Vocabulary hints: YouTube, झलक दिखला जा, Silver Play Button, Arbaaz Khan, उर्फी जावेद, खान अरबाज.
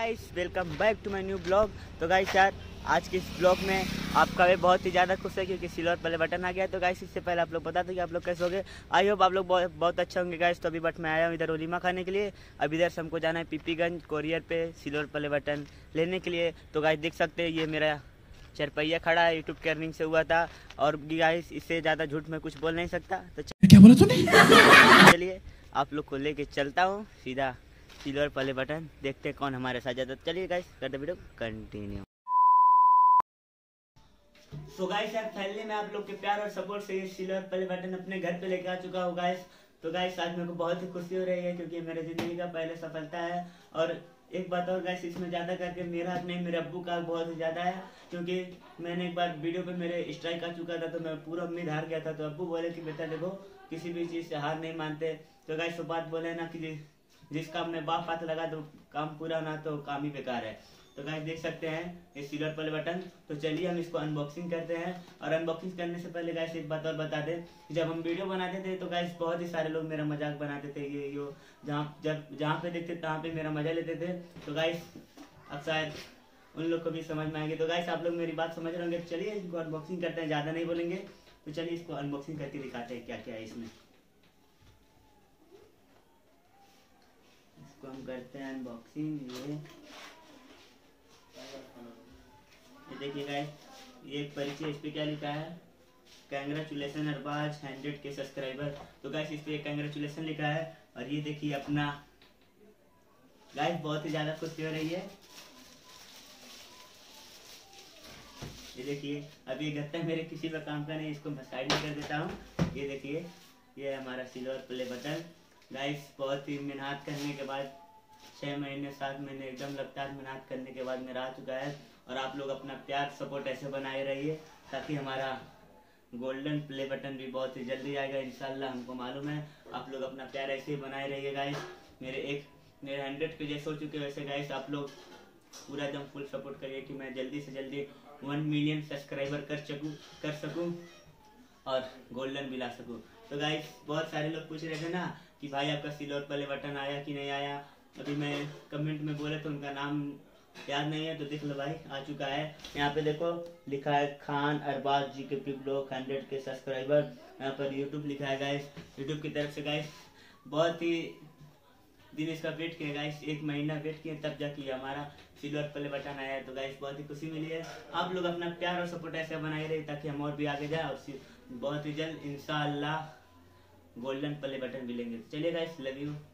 Guys welcome back to my new blog. तो guys यार आज के इस ब्लॉग में आपका वे बहुत ही ज़्यादा खुश है क्योंकि सिल्वर पहले बटन आ गया। तो गाइस इससे पहले आप लोग बता दो कि आप लोग कैसे होंगे। आई होप आप लोग बहुत अच्छा होंगे गाइस। तो अभी बट मैं आया हूँ इधर ओलिमा खाने के लिए। अब इधर से हमको जाना है पीपीगंज कोरियर पे सिल्वर पहले बटन लेने के लिए। तो गाइस देख सकते हैं ये मेरा चरपहिया खड़ा है, यूट्यूब की अर्निंग से हुआ था। और गाइस इससे ज़्यादा झूठ में कुछ बोल नहीं सकता। तो क्या बोला तूने? चलिए आप लोग को लेके चलता हूँ सीधा सिल्वर पहले बटन, देखते हैं कौन हमारे साथ जाता है। चलिए गाइस करते वीडियो कंटिन्यू। सो गाइस यार फैमिली में आप लोग के प्यार और सपोर्ट से ये सिल्वर पहले बटन अपने घर पे लेके आ चुका हूँ गाइस। तो गाइस आज मेरे को बहुत ही खुशी हो रही है क्योंकि मेरे जिंदगी का पहले सफलता है। और एक बात और गाइस, इसमें ज़्यादा करके मेरा हाथ नहीं मेरे अब्बू का बहुत ही ज़्यादा है क्योंकि मैंने एक बार वीडियो पे मेरे स्ट्राइक आ चुका था तो मैं पूरा उम्मीद हार गया था। तो अब्बू बोले कि बेटा देखो किसी भी चीज़ से हार नहीं मानते। तो गाइस वो बात बोले ना कि जिस काम में बाप हाथ लगा तो काम पूरा ना तो काम ही बेकार है। तो गाइस देख सकते हैं ये सिल्वर प्ले बटन। तो चलिए हम इसको अनबॉक्सिंग करते हैं। और अनबॉक्सिंग करने से पहले गाइस एक बात और बता दें, जब हम वीडियो बनाते थे तो गाइस बहुत ही सारे लोग मेरा मजाक बनाते थे, ये यो जहाँ पे देखते तहाँ पे मेरा मजा लेते थे। तो गाइस अब शायद उन लोग को भी समझ में आएंगे। तो गाइस आप लोग मेरी बात समझ रहे होंगे। चलिए इसको अनबॉक्सिंग करते हैं, ज़्यादा नहीं बोलेंगे। तो चलिए इसको अनबॉक्सिंग करके दिखाते हैं क्या क्या है इसमें। हम करते हैं अनबॉक्सिंग। ये देखिए गाइस ये परिचय इस पे क्या लिखा है, कांग्रेचुलेसन अरबाज 100K सब्सक्राइबर। तो गाइस इस पे कांग्रेचुलेसन लिखा है। और ये देखिए अपना गाइस बहुत ही ज्यादा खुशी हो रही है। ये देखिए अब ये गत्ता मेरे किसी का काम का नहीं, इसको मैं साइड में कर देता हूँ। ये देखिए ये हमारा सिल्वर प्ले बटन गाइस बहुत ही मेहनत करने के बाद 6 महीने 7 महीने एकदम लगातार मेहनत करने के बाद मेरा आ चुका है। और आप लोग अपना प्यार सपोर्ट ऐसे बनाए रहिए ताकि हमारा गोल्डन प्ले बटन भी बहुत ही जल्दी आएगा इंशाल्लाह, हमको मालूम है। आप लोग अपना प्यार ऐसे ही बनाए रहिए गाइस। मेरे 100K जैसे हो चुके वैसे गाइस आप लोग पूरा एकदम फुल सपोर्ट करिए कि मैं जल्दी से जल्दी 1 मिलियन सब्सक्राइबर कर सकूँ और गोल्डन भी ला सकूँ। तो गाइस बहुत सारे लोग पूछ रहे थे ना कि भाई आपका सिल्वर प्ले बटन आया कि नहीं आया। अभी मैं कमेंट में बोले तो उनका नाम याद नहीं है। तो देख लो भाई आ चुका है। यहाँ पे देखो लिखा है खान अरबाज जी के ब्लॉग 100K सब्सक्राइबर। यहाँ पर YouTube लिखा है गाइस, YouTube की तरफ से गाइस बहुत ही दिन इसका वेट किया गाइस, 1 महीना वेट किया तब जाके हमारा सिल्वर प्ले बटन आया है। तो गाइस बहुत ही खुशी मिली है। आप लोग अपना प्यार और सपोर्ट ऐसे बनाए रहे ताकि हम और भी आगे जाए और बहुत ही जल्द इंशाल्लाह गोल्डन प्ले बटन मिलेंगे। चलिए गाइस लव यू।